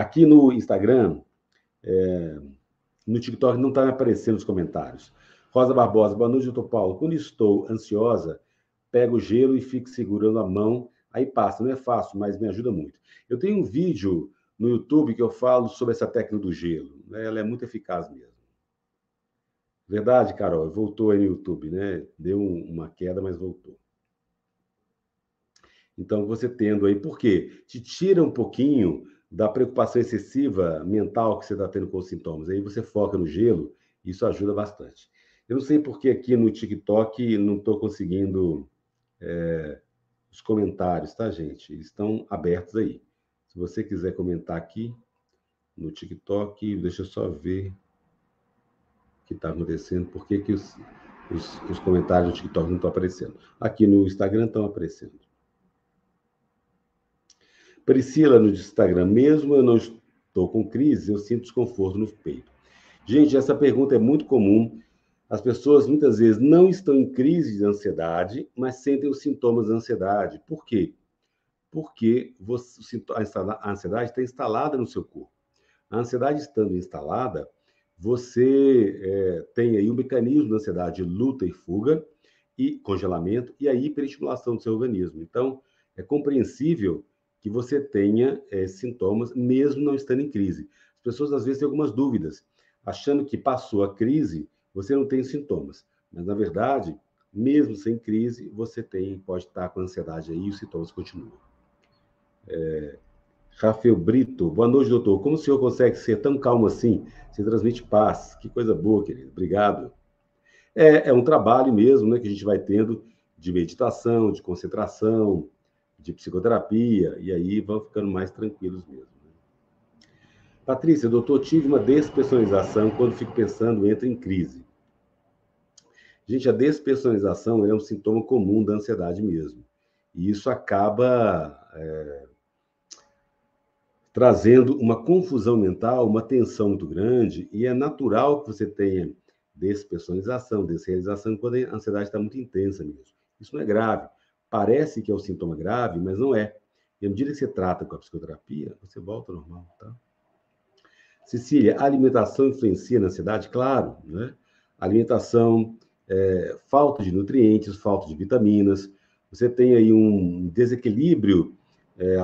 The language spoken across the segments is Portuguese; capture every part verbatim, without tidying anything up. Aqui no Instagram, é, no TikTok não está aparecendo os comentários. Rosa Barbosa, boa noite, doutor Paulo. Quando estou ansiosa, pego o gelo e fico segurando a mão, aí passa. Não é fácil, mas me ajuda muito. Eu tenho um vídeo no YouTube que eu falo sobre essa técnica do gelo. Né? Ela é muito eficaz mesmo. Verdade, Carol? Voltou aí no YouTube, né? Deu uma queda, mas voltou. Então, você tendo aí... Por quê? Te tira um pouquinho da preocupação excessiva mental que você está tendo com os sintomas. Aí você foca no gelo, isso ajuda bastante. Eu não sei por que aqui no TikTok não estou conseguindo é, os comentários, tá, gente? Estão abertos aí. Se você quiser comentar aqui no TikTok, deixa eu só ver o que está acontecendo, por que que os, os, os comentários do TikTok não estão aparecendo. Aqui no Instagram estão aparecendo. Priscila, no Instagram, mesmo eu não estou com crise, eu sinto desconforto no peito. Gente, essa pergunta é muito comum. As pessoas, muitas vezes, não estão em crise de ansiedade, mas sentem os sintomas da ansiedade. Por quê? Porque você, a ansiedade está instalada no seu corpo. A ansiedade estando instalada, você é, tem aí o mecanismo da ansiedade, luta e fuga, e congelamento, e a hiperestimulação do seu organismo. Então, é compreensível que você tenha é, sintomas, mesmo não estando em crise. As pessoas, às vezes, têm algumas dúvidas, achando que passou a crise, você não tem sintomas. Mas, na verdade, mesmo sem crise, você tem, pode estar com ansiedade aí e os sintomas continuam. É, Rafael Brito, boa noite, doutor. Como o senhor consegue ser tão calmo assim? Você transmite paz. Que coisa boa, querido. Obrigado. É, é um trabalho mesmo, né, que a gente vai tendo de meditação, de concentração, de psicoterapia, e aí vão ficando mais tranquilos mesmo. Patrícia, doutor, tive uma despersonalização quando fico pensando, entro em crise. Gente, a despersonalização é um sintoma comum da ansiedade mesmo. E isso acaba é, trazendo uma confusão mental, uma tensão muito grande, e é natural que você tenha despersonalização, desrealização, quando a ansiedade está muito intensa mesmo. Isso não é grave. Parece que é um sintoma grave, mas não é. E à medida que você trata com a psicoterapia, você volta ao normal, tá? Cecília, a alimentação influencia na ansiedade? Claro, né? A alimentação, é, falta de nutrientes, falta de vitaminas. Você tem aí um desequilíbrio é,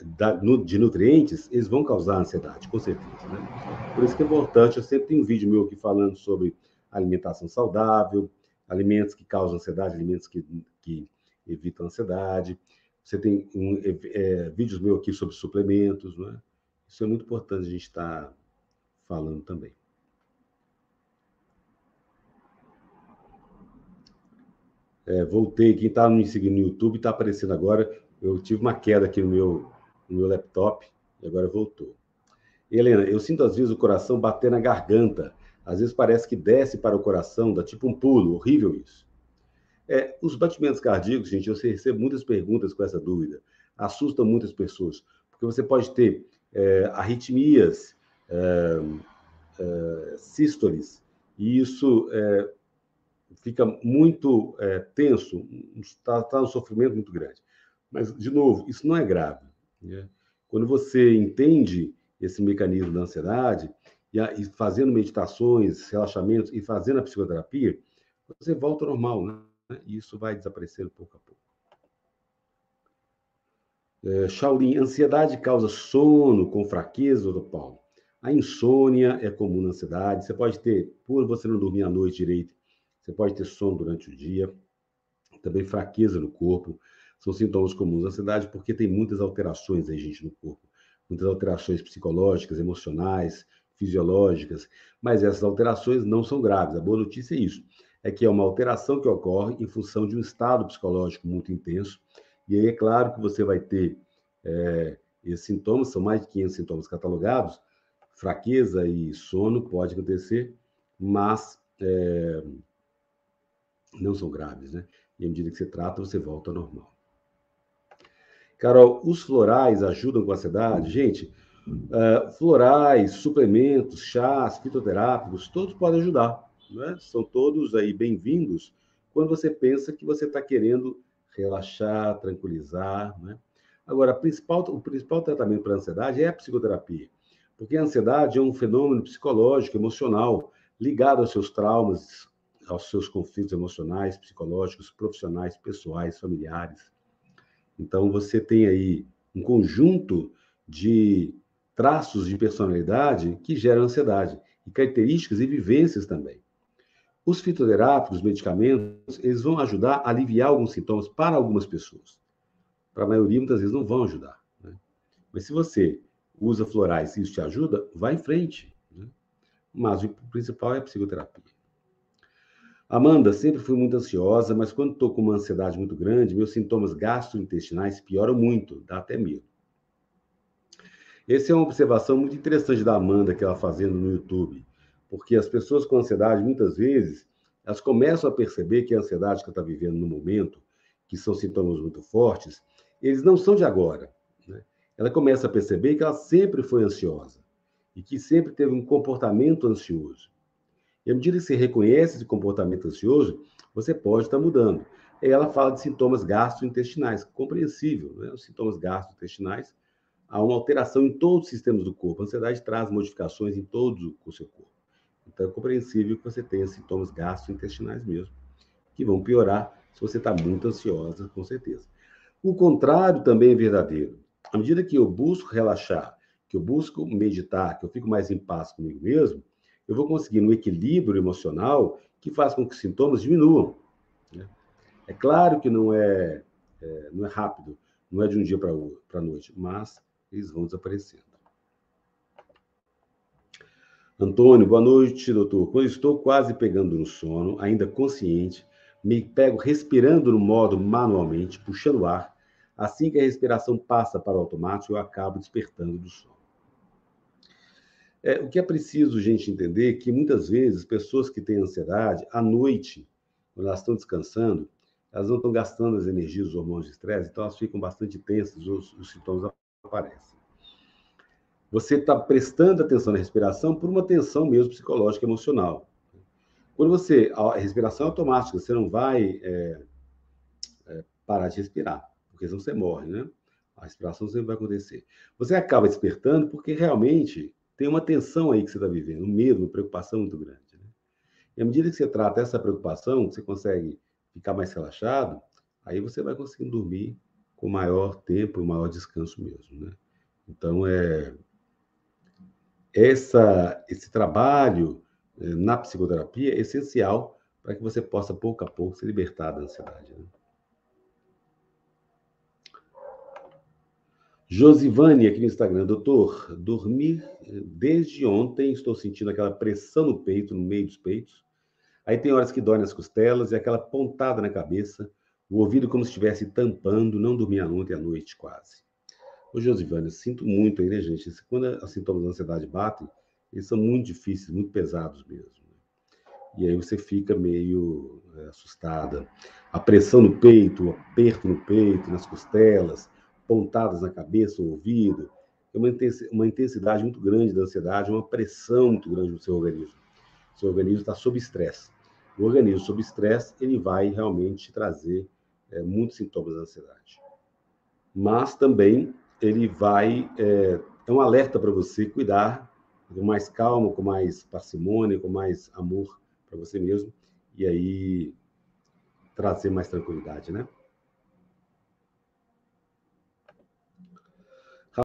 da, no, de nutrientes, eles vão causar ansiedade, com certeza, né? Por isso que é importante, eu sempre tenho um vídeo meu aqui falando sobre alimentação saudável, alimentos que causam ansiedade, alimentos que... que evita a ansiedade. Você tem um, é, vídeos meus aqui sobre suplementos, não é? Isso é muito importante a gente estar tá falando também. É, voltei, quem está me seguindo no YouTube está aparecendo agora. Eu tive uma queda aqui no meu, no meu laptop e agora voltou. Helena, eu sinto às vezes o coração bater na garganta. Às vezes parece que desce para o coração, dá tipo um pulo, horrível isso. É, os batimentos cardíacos, gente, eu recebo muitas perguntas com essa dúvida. Assustam muitas pessoas, porque você pode ter é, arritmias, é, é, sístoles, e isso é, fica muito é, tenso, está tá um sofrimento muito grande. Mas, de novo, isso não é grave, né? Quando você entende esse mecanismo da ansiedade, e, a, e fazendo meditações, relaxamentos, e fazendo a psicoterapia, você volta ao normal, né? E isso vai desaparecendo pouco a pouco. É, Shaolin, ansiedade causa sono com fraqueza, doutor Paulo? A insônia é comum na ansiedade. Você pode ter, por você não dormir à noite direito, você pode ter sono durante o dia, também fraqueza no corpo. São sintomas comuns da ansiedade, porque tem muitas alterações aí, gente, no corpo. Muitas alterações psicológicas, emocionais, fisiológicas. Mas essas alterações não são graves. A boa notícia é isso. É que é uma alteração que ocorre em função de um estado psicológico muito intenso. E aí é claro que você vai ter é, esses sintomas, são mais de quinhentos sintomas catalogados, fraqueza e sono pode acontecer, mas é, não são graves, né? E à medida que você trata, você volta ao normal. Carol, os florais ajudam com a ansiedade? Gente, uh, florais, suplementos, chás, fitoterápicos, todos podem ajudar. Né? São todos aí bem-vindos quando você pensa que você está querendo relaxar, tranquilizar, né? Agora, a principal, o principal tratamento para a ansiedade é a psicoterapia. Porque a ansiedade é um fenômeno psicológico, emocional, ligado aos seus traumas, aos seus conflitos emocionais, psicológicos, profissionais, pessoais, familiares. Então, você tem aí um conjunto de traços de personalidade que geram ansiedade, e características e vivências também. Os fitoterápicos, os medicamentos, eles vão ajudar a aliviar alguns sintomas para algumas pessoas. Para a maioria, muitas vezes, não vão ajudar, né? Mas se você usa florais e isso te ajuda, vá em frente, né? Mas o principal é a psicoterapia. Amanda, sempre fui muito ansiosa, mas quando estou com uma ansiedade muito grande, meus sintomas gastrointestinais pioram muito, dá até medo. Essa é uma observação muito interessante da Amanda, que ela fazendo no YouTube, porque as pessoas com ansiedade, muitas vezes, elas começam a perceber que a ansiedade que ela está vivendo no momento, que são sintomas muito fortes, eles não são de agora, né? Ela começa a perceber que ela sempre foi ansiosa e que sempre teve um comportamento ansioso. E à medida que você reconhece esse comportamento ansioso, você pode estar mudando. E ela fala de sintomas gastrointestinais, compreensível, né? Os sintomas gastrointestinais, há uma alteração em todos os sistemas do corpo. A ansiedade traz modificações em todo o seu corpo. Então é compreensível que você tenha sintomas gastrointestinais mesmo, que vão piorar se você está muito ansiosa, com certeza. O contrário também é verdadeiro. À medida que eu busco relaxar, que eu busco meditar, que eu fico mais em paz comigo mesmo, eu vou conseguir um equilíbrio emocional que faz com que os sintomas diminuam, né? É claro que não é, é, não é rápido, não é de um dia para a noite, mas eles vão desaparecendo. Antônio, boa noite, doutor. Quando estou quase pegando no sono, ainda consciente, me pego respirando no modo manualmente, puxando o ar. Assim que a respiração passa para o automático, eu acabo despertando do sono. É, o que é preciso, gente, entender é que muitas vezes pessoas que têm ansiedade, à noite, quando elas estão descansando, elas não estão gastando as energias, os hormônios de estresse, então elas ficam bastante tensas, os, os sintomas aparecem. Você está prestando atenção na respiração por uma tensão mesmo psicológica, emocional. Quando você... A respiração é automática, você não vai é, é, parar de respirar, porque senão você morre, né? A respiração sempre vai acontecer. Você acaba despertando porque realmente... Tem uma tensão aí que você está vivendo, um medo, uma preocupação muito grande, né? E à medida que você trata essa preocupação, você consegue ficar mais relaxado, aí você vai conseguir dormir com maior tempo, maior descanso mesmo, né? Então, é... Essa, esse trabalho é, na psicoterapia é essencial para que você possa, pouco a pouco, se libertar da ansiedade, né? Josivânia, aqui no Instagram, doutor, dormir desde ontem, estou sentindo aquela pressão no peito, no meio dos peitos. Aí tem horas que dói nas costelas e aquela pontada na cabeça, o ouvido como se estivesse tampando, não dormia ontem à noite quase. Ô Josivânia, sinto muito aí, né, gente? Quando os sintomas da ansiedade batem, eles são muito difíceis, muito pesados mesmo. E aí você fica meio é, assustada. A pressão no peito, o aperto no peito, nas costelas, pontadas na cabeça, o ouvido, é uma intensidade muito grande da ansiedade, uma pressão muito grande no seu organismo. O seu organismo está sob estresse. O organismo sob estresse, ele vai realmente trazer é, muitos sintomas da ansiedade. Mas também ele vai... É, é um alerta para você cuidar com mais calma, com mais parcimônia, com mais amor para você mesmo, e aí trazer mais tranquilidade, né?